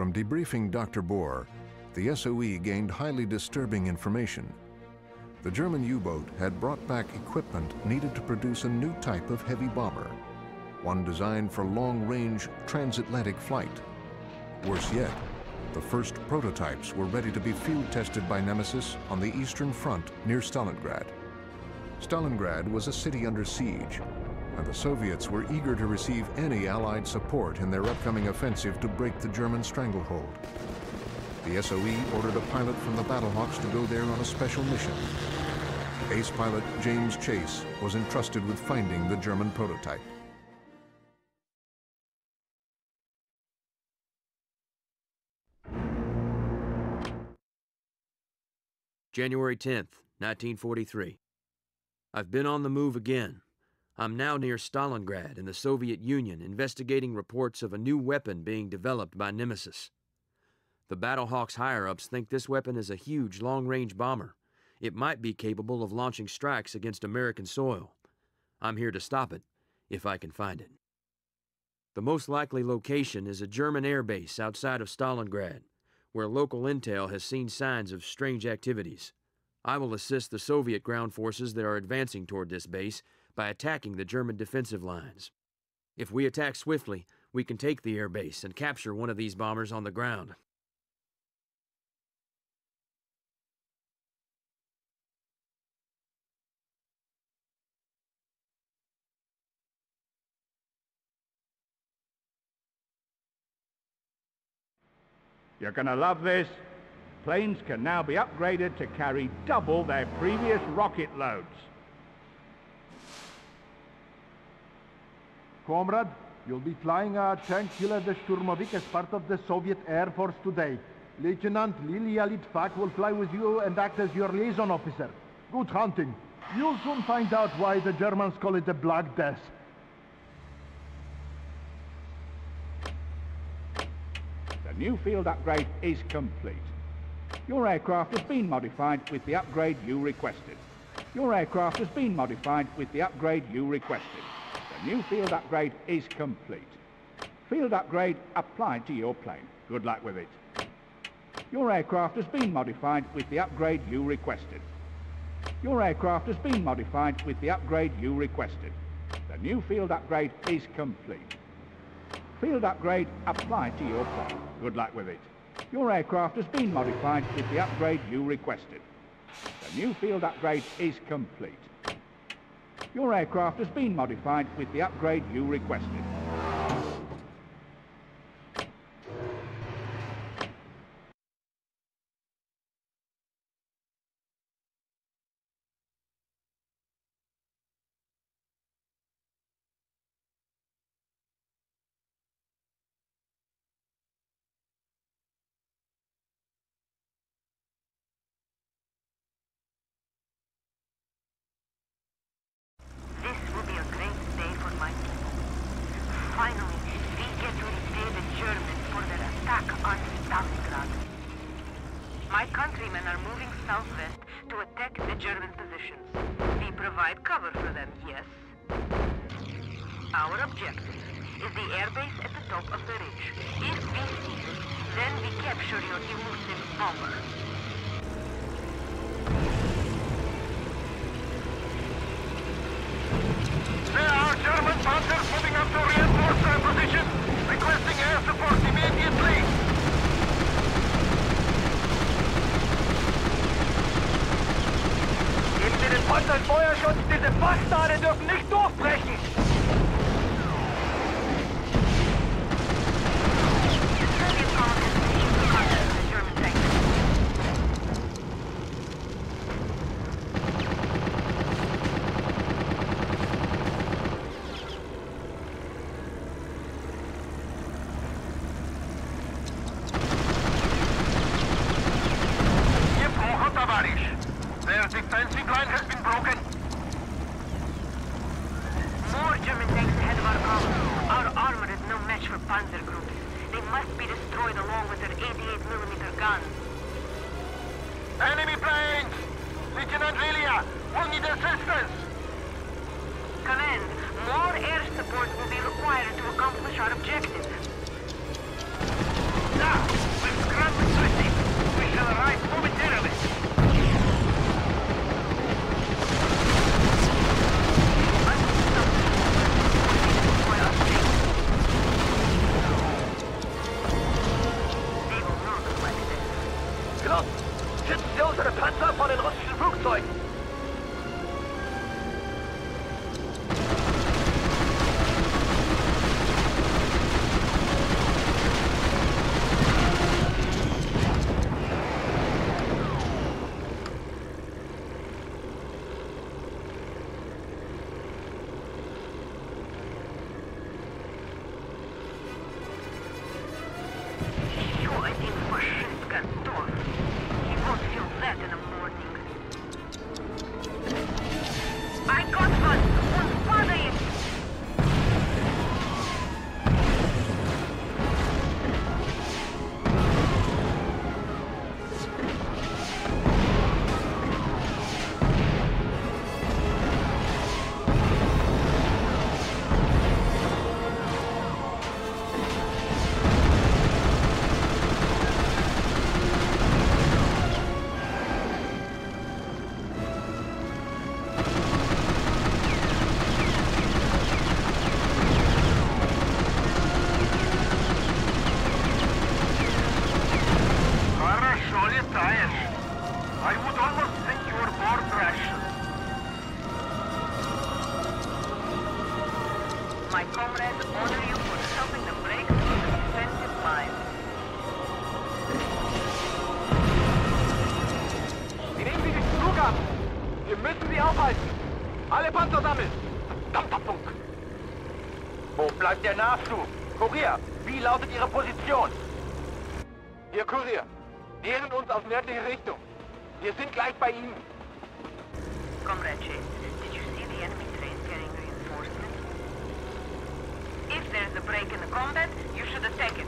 From debriefing Dr. Bohr, the SOE gained highly disturbing information. The German U-boat had brought back equipment needed to produce a new type of heavy bomber, one designed for long-range transatlantic flight. Worse yet, the first prototypes were ready to be field-tested by Nemesis on the Eastern Front near Stalingrad. Stalingrad was a city under siege, and the Soviets were eager to receive any Allied support in their upcoming offensive to break the German stranglehold. The SOE ordered a pilot from the Battlehawks to go there on a special mission. Ace pilot James Chase was entrusted with finding the German prototype. January 10th, 1943. I've been on the move again. I'm now near Stalingrad in the Soviet Union investigating reports of a new weapon being developed by Nemesis. The Battlehawks higher-ups think this weapon is a huge long-range bomber. It might be capable of launching strikes against American soil. I'm here to stop it, if I can find it. The most likely location is a German airbase outside of Stalingrad, where local intel has seen signs of strange activities. I will assist the Soviet ground forces that are advancing toward this base by attacking the German defensive lines. If we attack swiftly, we can take the airbase and capture one of these bombers on the ground. You're gonna love this. Planes can now be upgraded to carry double their previous rocket loads. Comrade, you'll be flying our tank killer the Sturmovik as part of the Soviet Air Force today. Lieutenant Lilya Litvak will fly with you and act as your liaison officer. Good hunting. You'll soon find out why the Germans call it the Black Death. The new field upgrade is complete. Your aircraft has been modified with the upgrade you requested. Your aircraft has been modified with the upgrade you requested. The new field upgrade is complete. Field upgrade applied to your plane. Good luck with it. Your aircraft has been modified with the upgrade you requested. Your aircraft has been modified with the upgrade you requested. The new field upgrade is complete. Field upgrade applied to your plane. Good luck with it. Your aircraft has been modified with the upgrade you requested. The new field upgrade is complete. Your aircraft has been modified with the upgrade you requested. More air support will be required to accomplish our objectives. Der Nachflug. Kurier, wie lautet Ihre Position? Ihr Kurier, nähern uns aus nördlicher Richtung. Wir sind gleich bei Ihnen. Comrade Chase, did you see the enemy train carrying reinforcements? If there's a break in the combat, you should attack it.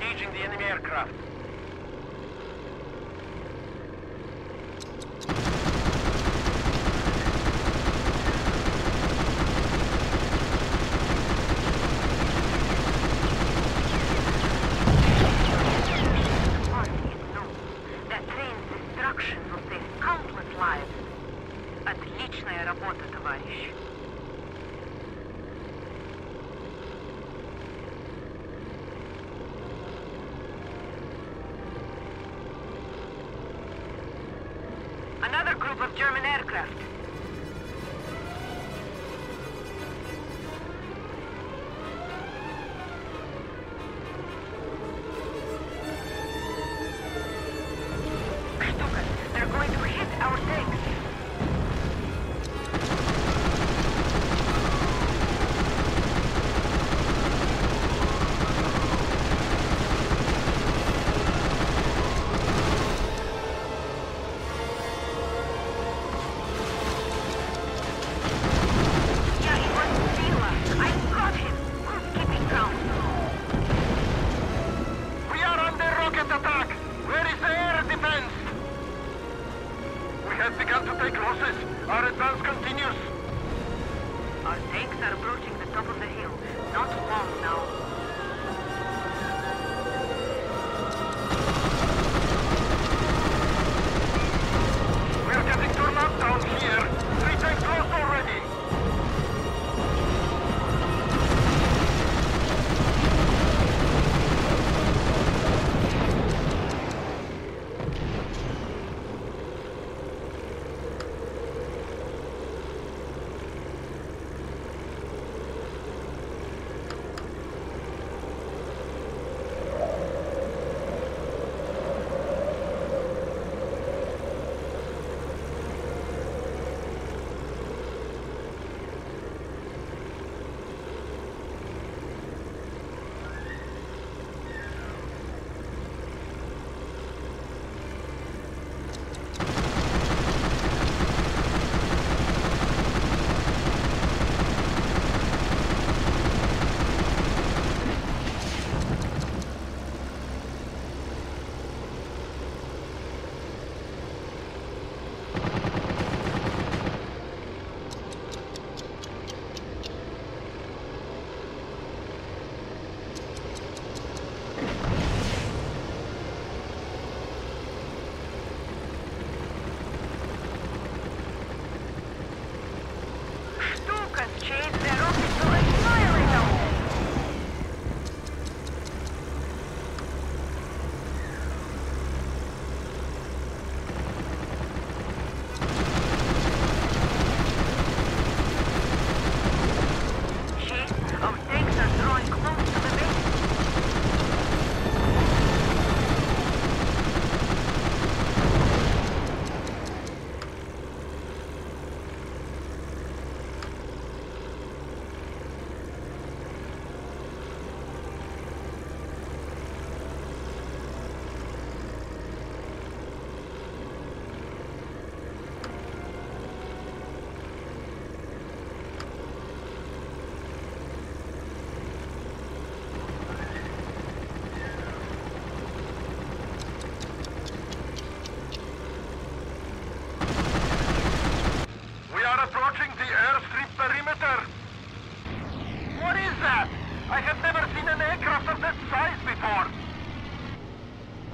engaging the enemy aircraft.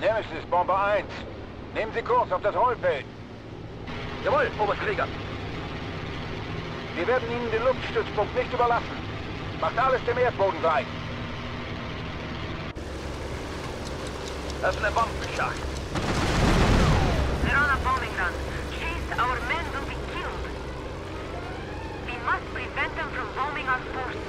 Nemesis, Bomber 1. Nehmen Sie Kurs auf das Rollfeld. Jawohl, Oberst Krieger. Wir werden Ihnen den Luftstützpunkt nicht überlassen. Macht alles dem Erdboden gleich. Öffne Bombenschacht. They're on a bombing run. Chase, our men will be killed. We must prevent them from bombing our forces.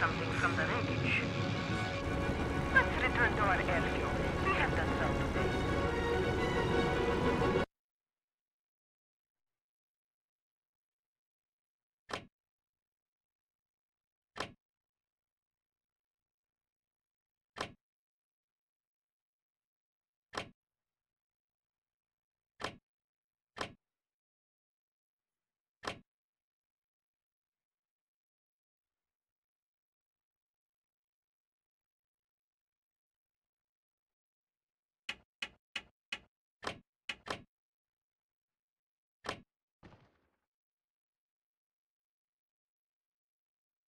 something from the wreckage. Let's return to our airfield.